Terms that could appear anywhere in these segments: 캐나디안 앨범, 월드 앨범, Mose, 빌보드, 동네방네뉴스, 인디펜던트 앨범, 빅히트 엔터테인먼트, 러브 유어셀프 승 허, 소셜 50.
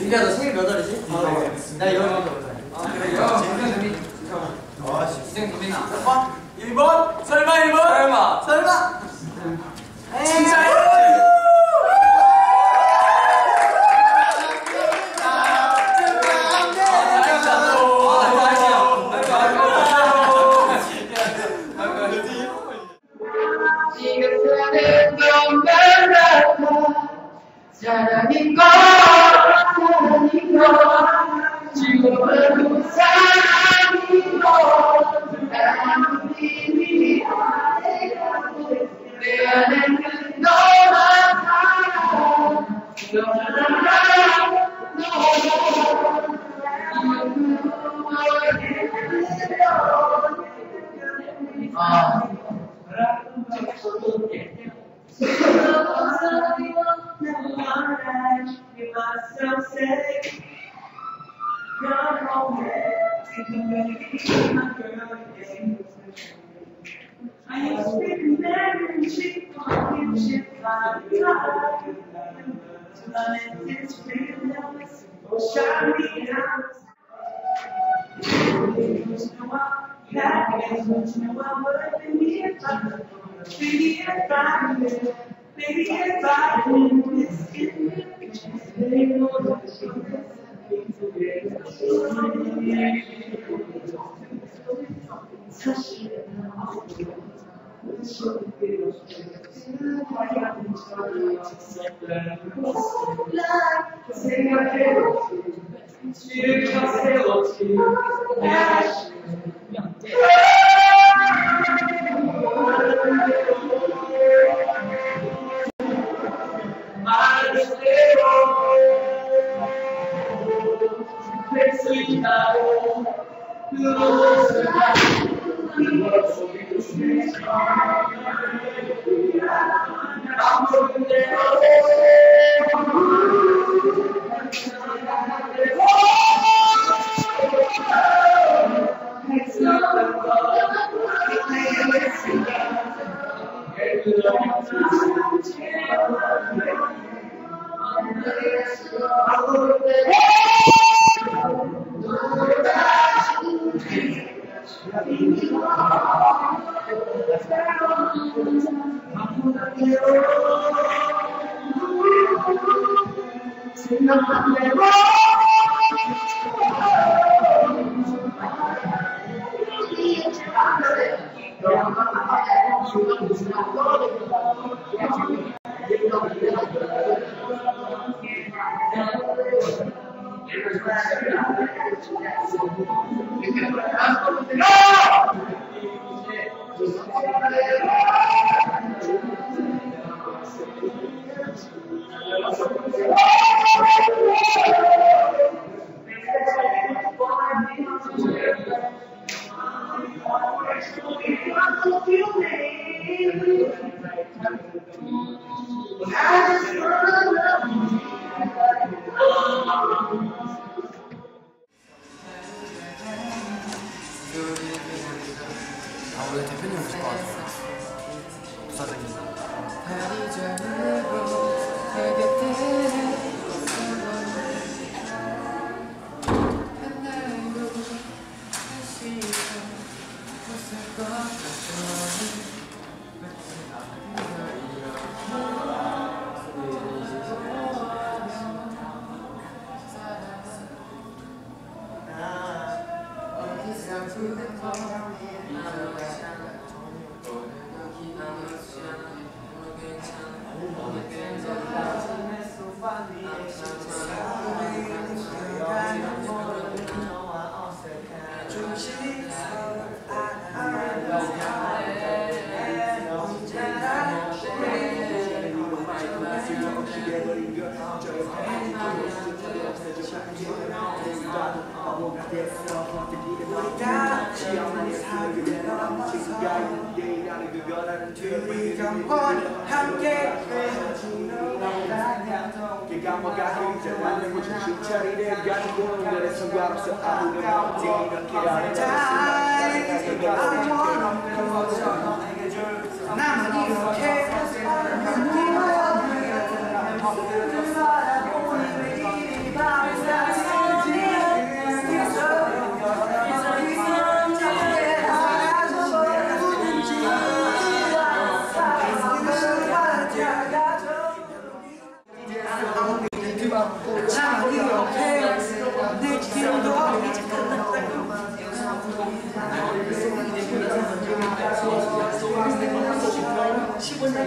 민규야 너 생일 몇 월이지? 나 2월부터 아 그래 2월 희생 누민아 1번? 설마 1번? 설마? 진짜요? 나만 이렇게 corpo, ma io decido and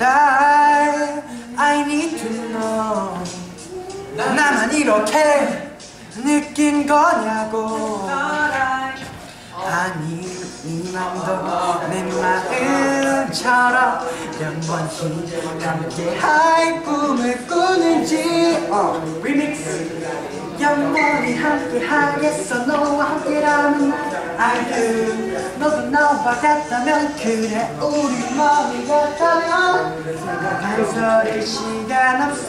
I 이렇게 느낀 거냐고. 아니 이 맘도 내 마음처럼 영원히 함께할 꿈을 꾸는지. 리믹스. 영원히 함께하겠어 너와 함께라면 알고, 너도 나와 같다면, 그래 우리 마음이 같다면 생각할 소리 시간 없어.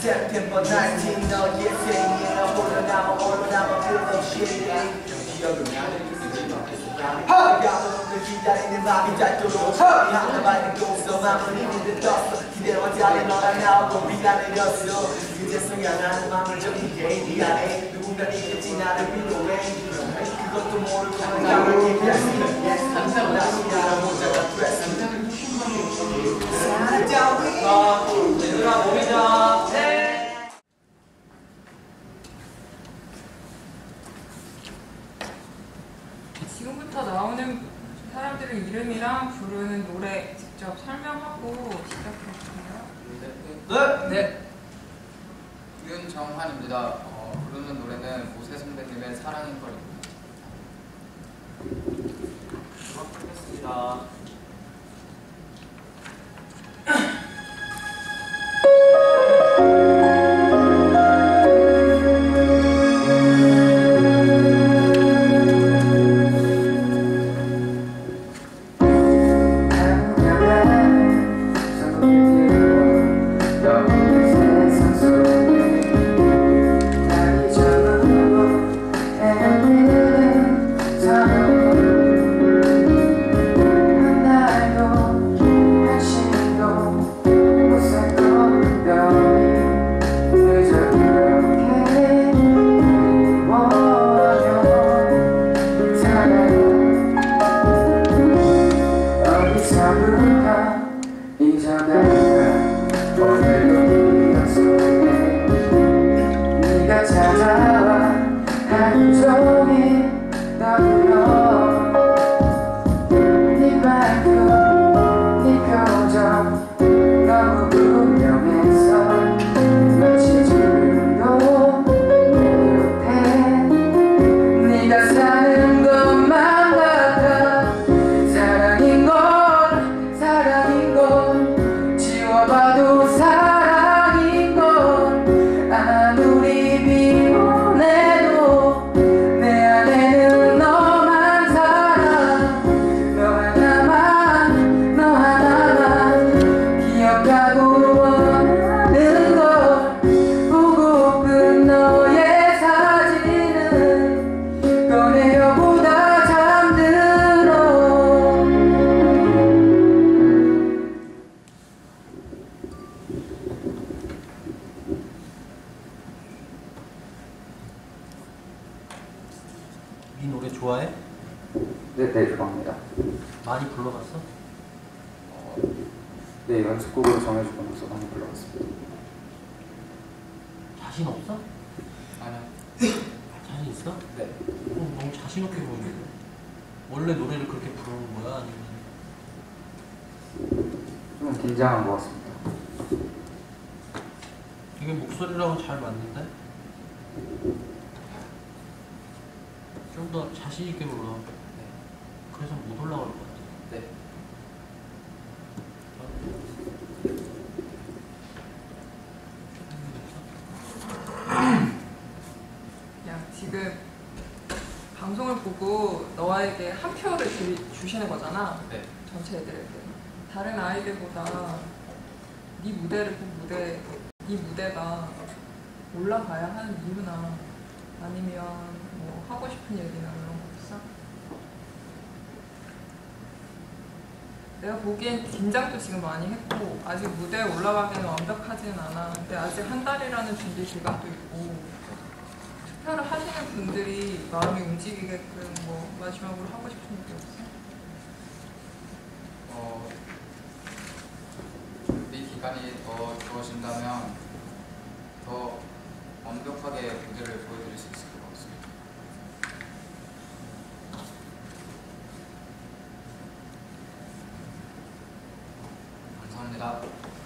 September 19, 너의 생일을 오르나마 끝없이 기억을 나는 그 기다리는 맘이 닿도록 하나 받는 동서 맘은 있는데 떴어. 기대와 달리 너랑 나오고 비가 내렸어. 그제 속에 나는 맘을 정리해. 네 안에 누군가 있겠지 나를 위로해. 그것도 모르고 나를 기대했으니 항상 다시 나랑 모자가 됐어. 얘들아 몸이다. 지금부터 나오는 사람들의 이름이랑 부르는 노래 직접 설명하고 시작할게요. 네. 윤정환입니다. 부르는 노래는 모세 선배님의 사랑인 걸입니다. 고맙습니다. 운동을 보고 너에게 한 표를 주시는 거잖아. 네. 전체 애들에게. 다른 아이들보다 네 무대를 본 네 무대가 올라가야 하는 이유나 아니면 뭐 하고 싶은 얘기나 그런 거 없어? 내가 보기엔 긴장도 지금 많이 했고 아직 무대에 올라가기는 완벽하지는 않아. 근데 아직 한 달이라는 준비 기간도 있고 투표를 하시는 분들이 마음이 움직이게끔 뭐 마지막으로 하고 싶은 얘기 없어? 이 기간이 더 주어진다면 더 완벽하게 무대를 보여드릴 수 있을 것 같습니다. 감사합니다.